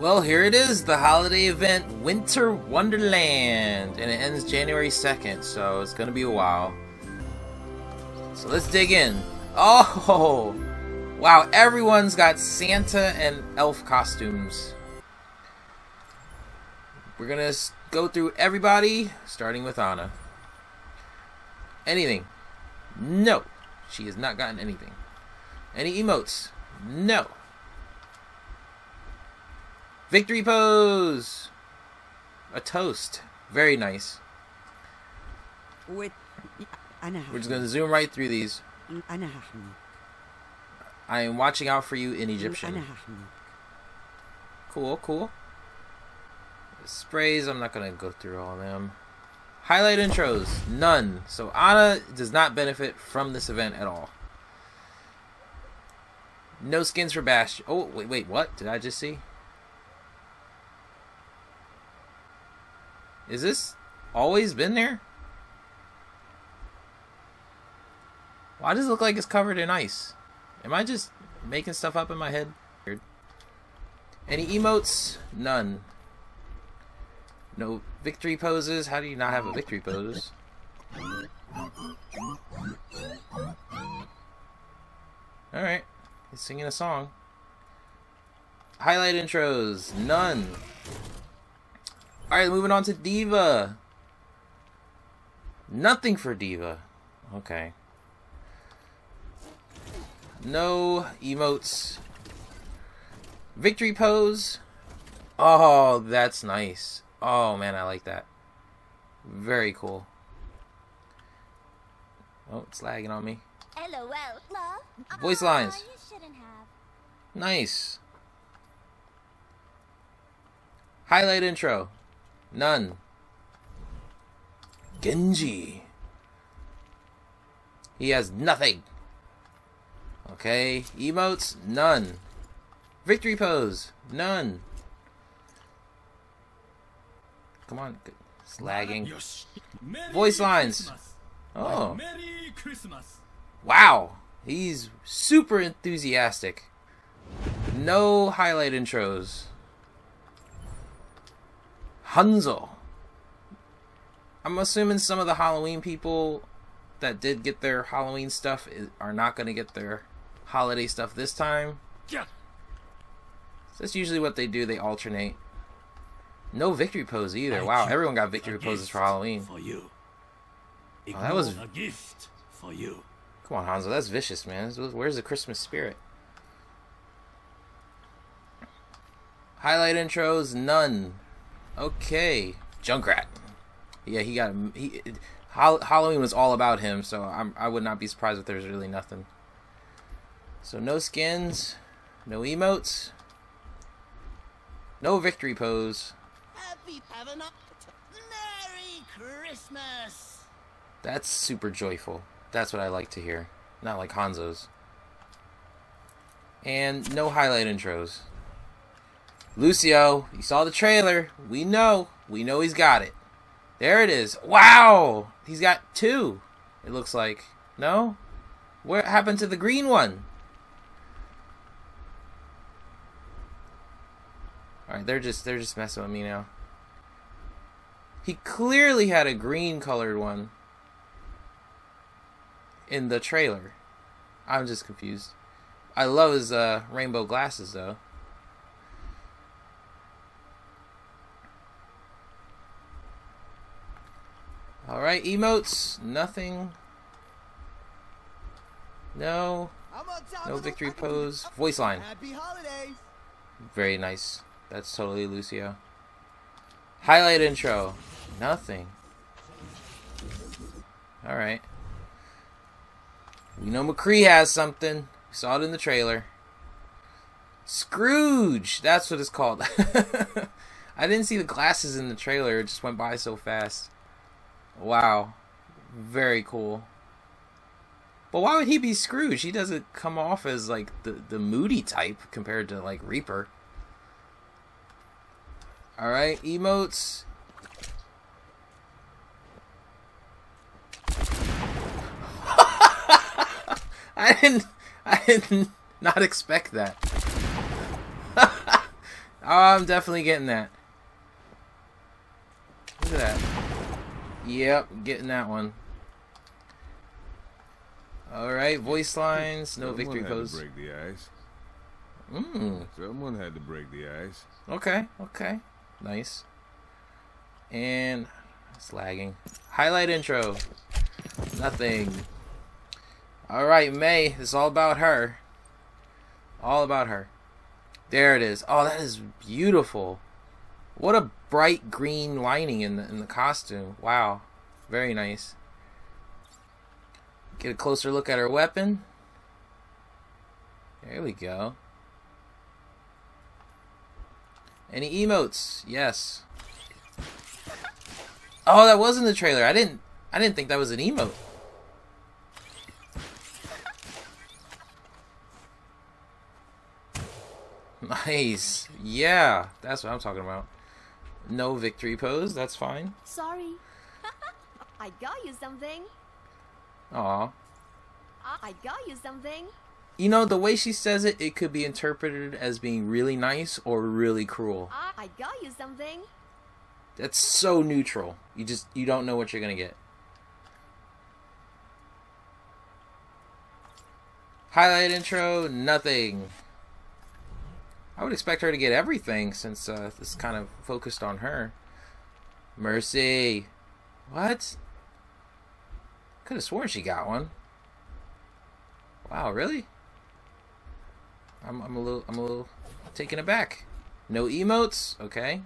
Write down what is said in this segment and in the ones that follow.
Well, here it is, the holiday event, Winter Wonderland, and it ends January 2nd, so it's gonna be a while. So let's dig in. Oh, wow, everyone's got Santa and elf costumes. We're gonna go through everybody, starting with Anna. Anything? No, she has not gotten anything. Any emotes? No. Victory pose! A toast. Very nice. We're just going to zoom right through these. I am watching out for you in Egyptian. Cool, cool. Sprays, I'm not going to go through all of them. Highlight intros, none. So Anna does not benefit from this event at all. No skins for Bash. Oh, wait, what? Did I just see? Is this always been there? Why does it look like it's covered in ice? Am I just making stuff up in my head? Weird. Any emotes? None. No victory poses? How do you not have a victory pose? Alright. He's singing a song. Highlight intros? None. Alright, moving on to Diva. Nothing for Diva. Okay. No emotes. Victory pose. Oh, that's nice. Oh, man, I like that. Very cool. Oh, it's lagging on me. LOL. Voice lines. Nice. Highlight intro. None. Genji. He has nothing. Okay. Emotes? None. Victory pose? None. Come on. It's lagging. Voice lines. Oh. Wow. He's super enthusiastic. No highlight intros. Hanzo. I'm assuming some of the Halloween people that did get their Halloween stuff are not going to get their holiday stuff this time. Yeah. So that's usually what they do. They alternate. No victory pose either. Wow, everyone got victory poses for Halloween. For you. Oh, that was a gift for you. Come on, Hanzo. That's vicious, man. Where's the Christmas spirit? Highlight intros? None. Okay, Junkrat. Yeah, he got Halloween was all about him, so I would not be surprised if there's really nothing. So no skins, no emotes, no victory pose. Merry Christmas. That's super joyful. That's what I like to hear. Not like Hanzo's. And no highlight intros. Lucio, you saw the trailer. We know he's got it. There it is. Wow! He's got two, it looks like. No? What happened to the green one? Alright, they're just messing with me now. He clearly had a green colored one in the trailer. I'm just confused. I love his rainbow glasses though. Alright, emotes, nothing. No victory pose. Voice line. Happy holidays. Very nice. That's totally Lucio. Highlight intro. Nothing. Alright. We know McCree has something. We saw it in the trailer. Scrooge! That's what it's called. I didn't see the glasses in the trailer. It just went by so fast. Wow, very cool. But why would he be Scrooge? He doesn't come off as like the moody type compared to like Reaper. Alright, emotes. I did not expect that. Oh, I'm definitely getting that. Look at that. Yep, getting that one. Alright, voice lines, no victory pose. Someone had to break the ice. Mm. Someone had to break the ice. Okay, okay. Nice. And it's lagging. Highlight intro. Nothing. Alright, May. It's all about her. All about her. There it is. Oh, that is beautiful. What a bright green lining in the costume. Wow. Very nice. Get a closer look at her weapon. There we go. Any emotes? Yes. Oh, that was in the trailer. I didn't think that was an emote. Nice. Yeah, that's what I'm talking about. No victory pose, that's fine. Sorry. I got you something. Aw. I got you something. You know, the way she says it, it could be interpreted as being really nice or really cruel. I got you something. That's so neutral. You don't know what you're gonna get. Highlight intro, nothing. I would expect her to get everything since this kind of focused on her. Mercy. What? Could have sworn she got one. Wow, really? I'm a little taken aback. No emotes, okay.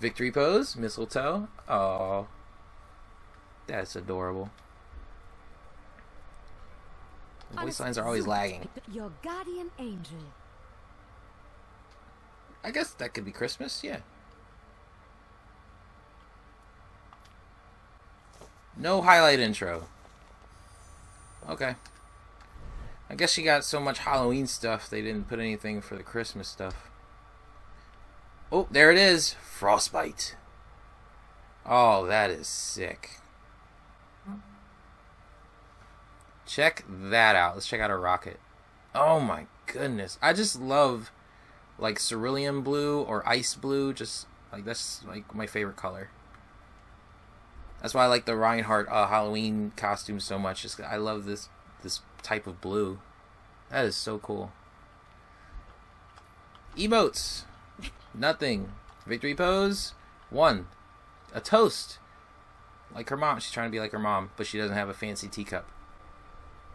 Victory pose, mistletoe. Oh, that's adorable. The voice lines are always lagging. Your guardian angel. I guess that could be Christmas, yeah. No highlight intro. Okay. I guess she got so much Halloween stuff they didn't put anything for the Christmas stuff. Oh, there it is. Frostbite. Oh, that is sick. Check that out. Let's check out her rocket. Oh my goodness. I just love like cerulean blue or ice blue. Just like that's like my favorite color. That's why I like the Reinhardt Halloween costume so much. Just, I love this type of blue. That is so cool. Emotes. Nothing. Victory pose. One. A toast. Like her mom. She's trying to be like her mom, but she doesn't have a fancy teacup.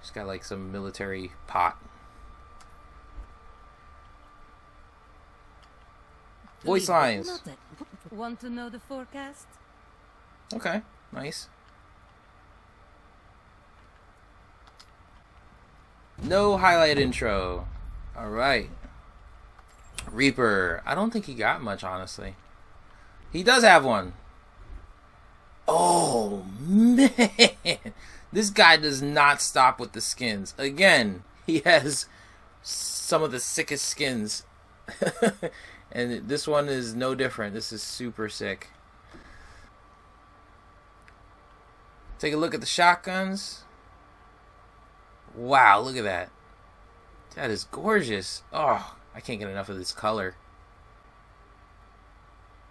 She's got like some military pot. Voice lines. Want to know the forecast? Okay, nice. No highlight intro. All right. Reaper. I don't think he got much, honestly. He does have one. Oh man. This guy does not stop with the skins. Again, he has some of the sickest skins. And this one is no different. This is super sick. Take a look at the shotguns. Wow, look at that. That is gorgeous. Oh, I can't get enough of this color.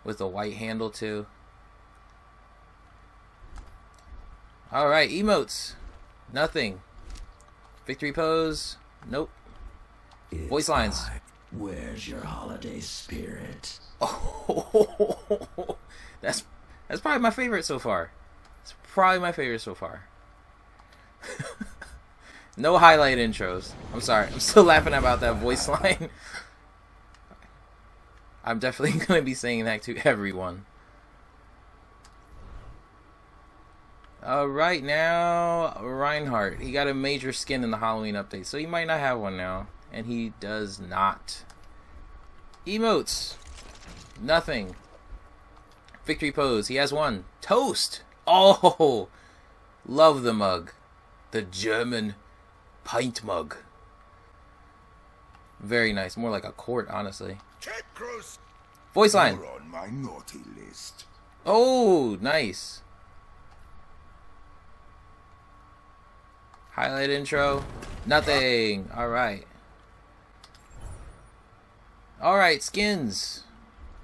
With the white handle too. Alright, emotes. Nothing. Victory pose. Nope. Voice lines. Where's your holiday spirit? Oh, that's probably my favorite so far. It's probably my favorite so far. No highlight intros. I'm sorry. I'm still laughing about that voice line. I'm definitely going to be saying that to everyone. Alright, now Reinhardt. He got a major skin in the Halloween update, so he might not have one now. And he does not. Emotes. Nothing. Victory pose. He has one. Toast. Oh, love the mug. The German pint mug. Very nice. More like a quart, honestly. Voice line. You're on my naughty list. Oh, nice. Highlight intro. Nothing. Alright. Alright, skins.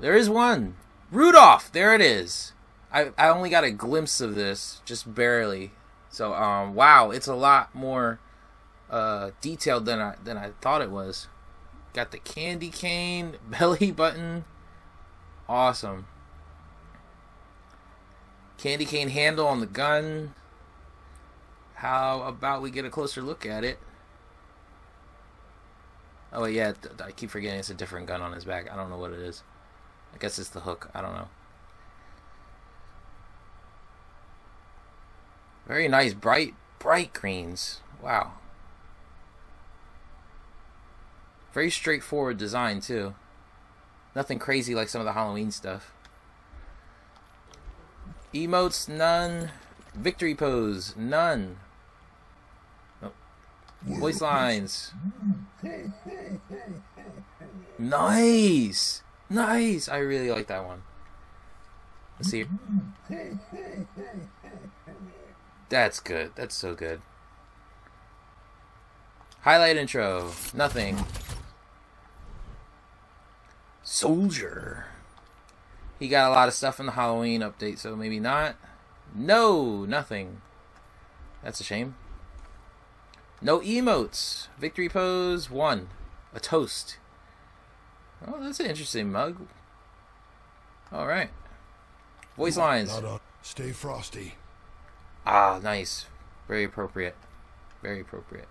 There is one. Rudolph! There it is. I only got a glimpse of this, just barely. So, wow, it's a lot more detailed than I thought it was. Got the candy cane, belly button. Awesome. Candy cane handle on the gun. How about we get a closer look at it? Oh, yeah, I keep forgetting it's a different gun on his back. I don't know what it is. I guess it's the hook. I don't know. Very nice, bright greens. Wow. Very straightforward design, too. Nothing crazy like some of the Halloween stuff. Emotes, none. Victory pose, none. Oh. Voice lines. Nice! Nice! I really like that one. Let's see. That's good. That's so good. Highlight intro. Nothing. Soldier. He got a lot of stuff in the Halloween update, so maybe not. No, nothing. That's a shame. No emotes. Victory pose, one. A toast. Oh, that's an interesting mug. Alright. Voice lines. Stay frosty. Ah, nice. Very appropriate. Very appropriate.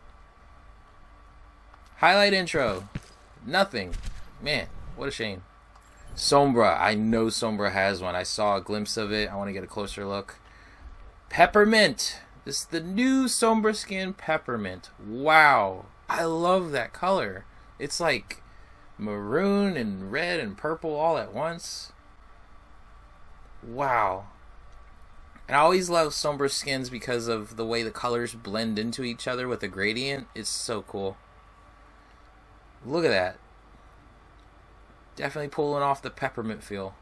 Highlight intro. Nothing. Man, what a shame. Sombra. I know Sombra has one. I saw a glimpse of it. I want to get a closer look. Peppermint. This is the new Sombra skin, Peppermint. Wow. I love that color. It's like maroon and red and purple all at once. Wow. And I always love Sombra skins because of the way the colors blend into each other with a gradient. It's so cool. Look at that. Definitely pulling off the Peppermint feel.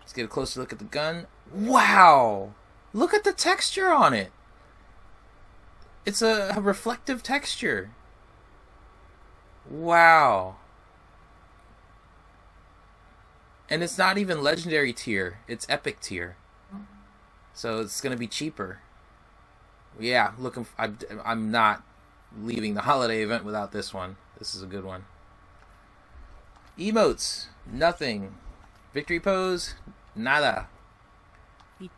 Let's get a closer look at the gun. Wow! Look at the texture on it. It's a reflective texture. Wow. And it's not even legendary tier, it's epic tier. So it's going to be cheaper. Yeah, looking for, I'm not leaving the holiday event without this one. This is a good one. Emotes, nothing. Victory pose, nada.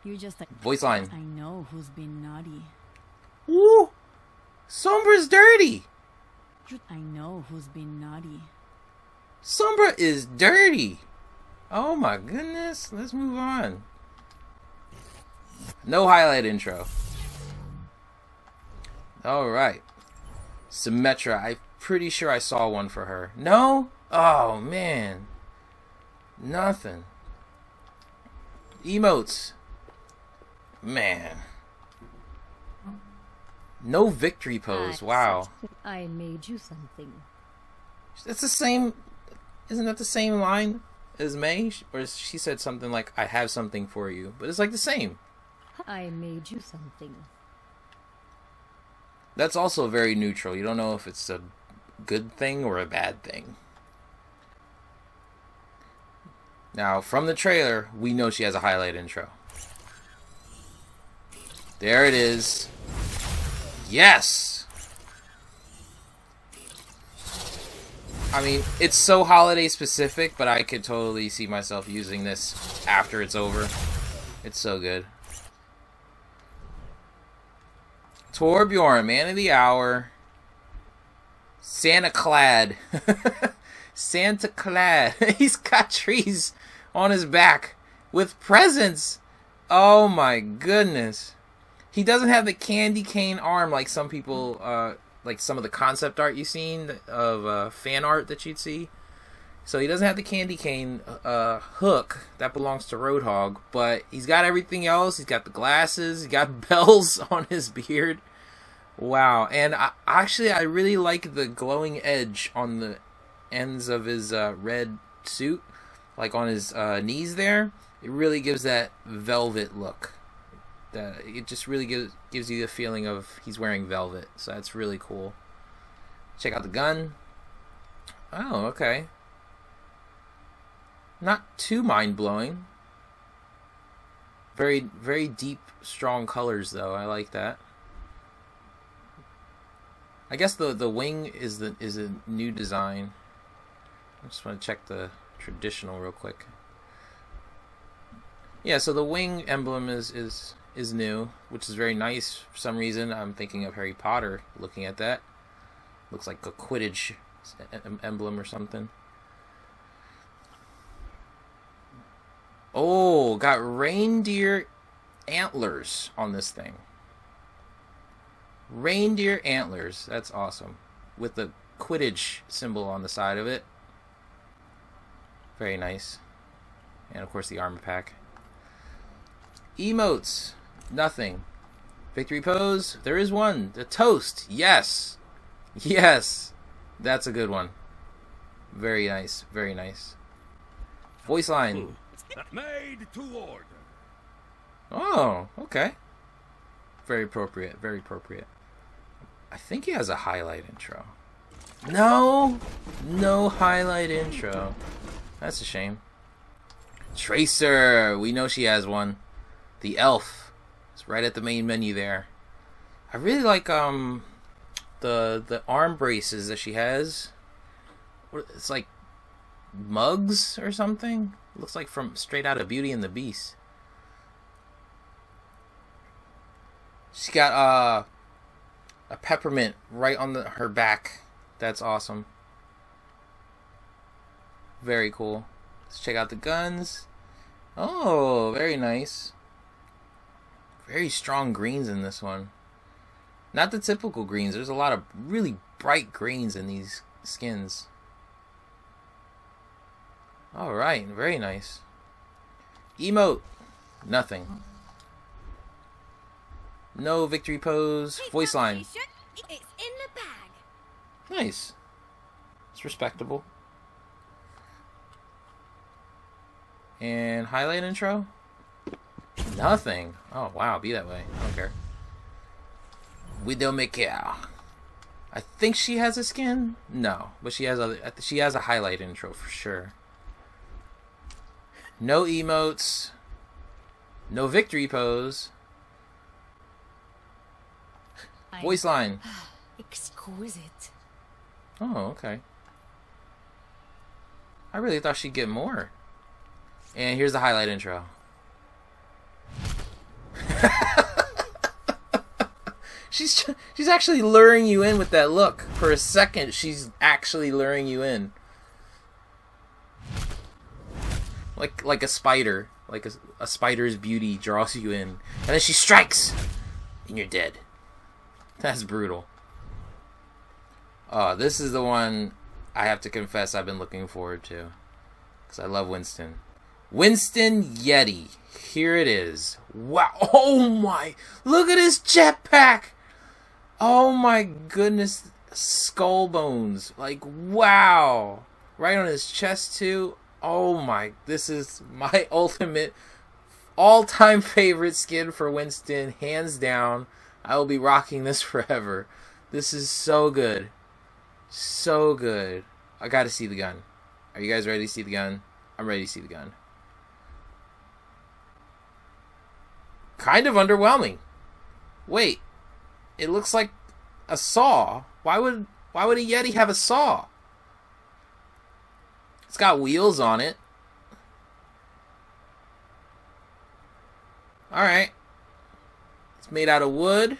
You're just like, voice line. I know who's been naughty. Ooh! Sombra's dirty. I know who's been naughty. Sombra is dirty. Oh my goodness, let's move on. No highlight intro. Alright. Symmetra, I'm pretty sure I saw one for her. No? Oh man. Nothing. Emotes. Man. No victory pose, wow. I made you something. That's the same, isn't that the same line? As May, or she said something like, I have something for you, but it's like the same. I made you something. That's also very neutral. You don't know if it's a good thing or a bad thing. Now, from the trailer, we know she has a highlight intro. There it is. Yes! I mean, it's so holiday specific, but I could totally see myself using this after it's over. It's so good. Torbjorn, man of the hour. Santa clad. Santa clad. He's got trees on his back with presents. Oh my goodness. He doesn't have the candy cane arm like some people like some of the concept art you've seen of fan art that you'd see. So he doesn't have the candy cane hook that belongs to Roadhog, but he's got everything else. He's got the glasses, he's got bells on his beard. Wow. And I really like the glowing edge on the ends of his red suit, like on his knees there. It really gives that velvet look. It just really gives you the feeling of he's wearing velvet, so that's really cool. Check out the gun. Oh, okay. Not too mind-blowing. Very, very deep, strong colors, though. I like that. I guess the wing is a new design. I just want to check the traditional real quick. Yeah, so the wing emblem is new, which is very nice. For some reason, I'm thinking of Harry Potter looking at that. Looks like a Quidditch emblem or something. Oh, got reindeer antlers on this thing. Reindeer antlers, that's awesome. With the Quidditch symbol on the side of it. Very nice. And of course the armor pack. Emotes, nothing. Victory pose, there is one. The toast, yes. Yes, that's a good one. Very nice, very nice. Voice line. Made to order. Oh, okay. Very appropriate, very appropriate. I think he has a highlight intro. No, no highlight intro. That's a shame. Tracer, we know she has one. The elf, it's right at the main menu there. I really like the arm braces that she has. It's like mugs or something. It looks like from straight out of Beauty and the Beast. She got a peppermint right on her back. That's awesome. Very cool. Let's check out the guns. Oh, very nice. Very strong greens in this one. Not the typical greens. There's a lot of really bright greens in these skins. Alright, very nice. Emote. Nothing. No victory pose. Voice line. It's in the bag. Nice. It's respectable. And highlight intro? Nothing. Oh, wow. Be that way. I don't care. Widowmaker. I think she has a skin? No. But she has other, she has a highlight intro for sure. No emotes. No victory pose. Voice line. Exquisite. Oh, okay. I really thought she'd get more. And here's the highlight intro. She's actually luring you in with that look. For a second, she's actually luring you in. Like a spider. Like a spider's beauty draws you in. And then she strikes! And you're dead. That's brutal. This is the one I have to confess I've been looking forward to. Because I love Winston. Winston Yeti. Here it is. Wow. Oh my. Look at his jetpack. Oh my goodness. Skull bones. Like, wow. Right on his chest too. Oh my. This is my ultimate all-time favorite skin for Winston. Hands down. I will be rocking this forever. This is so good. So good. I gotta see the gun. Are you guys ready to see the gun? I'm ready to see the gun. Kind of underwhelming. Wait, it looks like a saw. Why would a Yeti have a saw? It's got wheels on it. All right. It's made out of wood.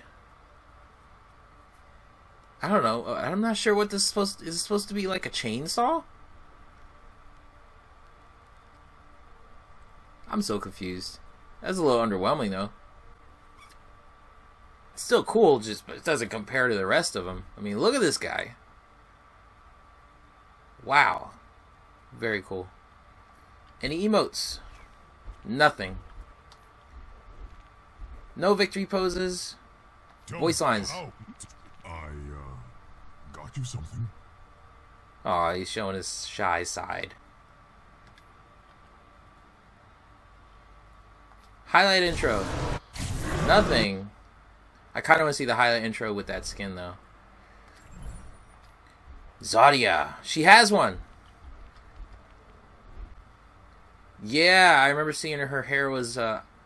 I don't know. I'm not sure what this is supposed to, is it supposed to be like a chainsaw? I'm so confused. That's a little underwhelming, though. It's still cool, just but it doesn't compare to the rest of them. I mean, look at this guy. Wow. Very cool. Any emotes? Nothing. No victory poses. Voice lines. I got you something. Aw, he's showing his shy side. Highlight intro. Nothing. I kind of want to see the highlight intro with that skin, though. Zodia. She has one. Yeah, I remember seeing her hair was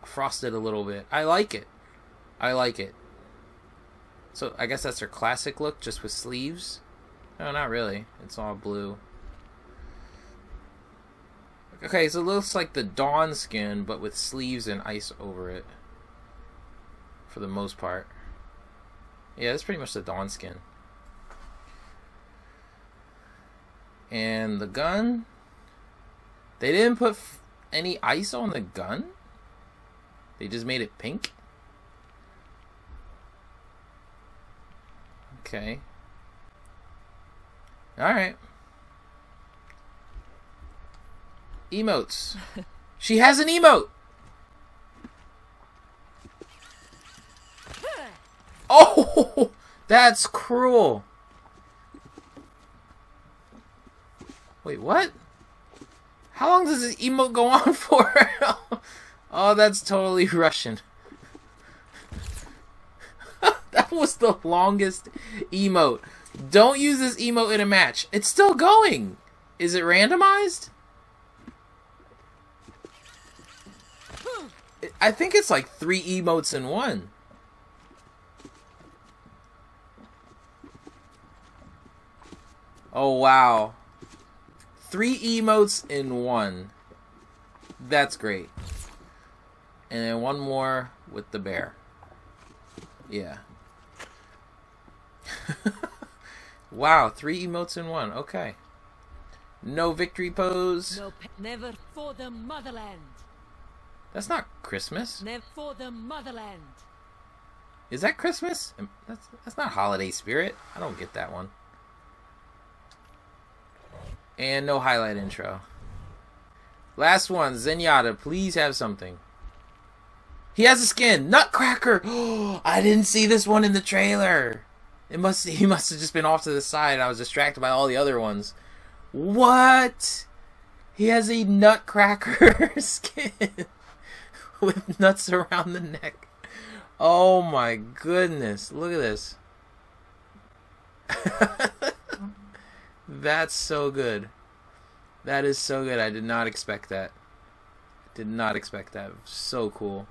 frosted a little bit. I like it. I like it. So I guess that's her classic look, just with sleeves. No, not really. It's all blue. Okay, so it looks like the Dawn skin, but with sleeves and ice over it. For the most part. Yeah, that's pretty much the Dawn skin. And the gun? They didn't put any ice on the gun? They just made it pink? Okay. Alright. Emotes. She has an emote! Oh! That's cruel! Wait, what? How long does this emote go on for? Oh, that's totally Russian. That was the longest emote. Don't use this emote in a match. It's still going! Is it randomized? I think it's like 3 emotes in one. Oh, wow. 3 emotes in one. That's great. And then one more with the bear. Yeah. Wow, 3 emotes in one. Okay. No victory pose. No, never for the motherland. That's not Christmas. Never for the motherland. Is that Christmas? That's not holiday spirit. I don't get that one. And no highlight intro. Last one, Zenyatta, please have something. He has a skin, Nutcracker. Oh, I didn't see this one in the trailer. He must have just been off to the side. I was distracted by all the other ones. What? He has a Nutcracker skin with nuts around the neck. Oh my goodness! Look at this. That's so good. That is so good. I did not expect that. Did not expect that. So cool.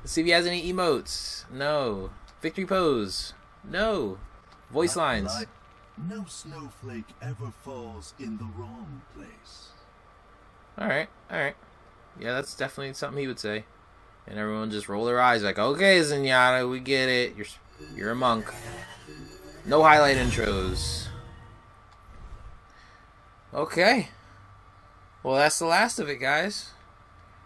Let's see if he has any emotes. No. Victory pose. No. Voice lines. Like, no snowflake ever falls in the wrong place. Alright, alright. Yeah, that's definitely something he would say. And everyone just roll their eyes like, okay, Zenyatta, we get it. You're a monk. No highlight intros. Okay. Well, that's the last of it, guys.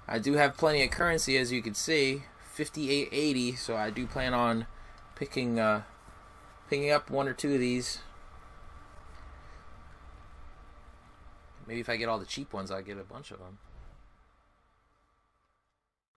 I do have plenty of currency, as you can see. 5880, so I do plan on picking up 1 or 2 of these. Maybe if I get all the cheap ones, I'll get a bunch of them.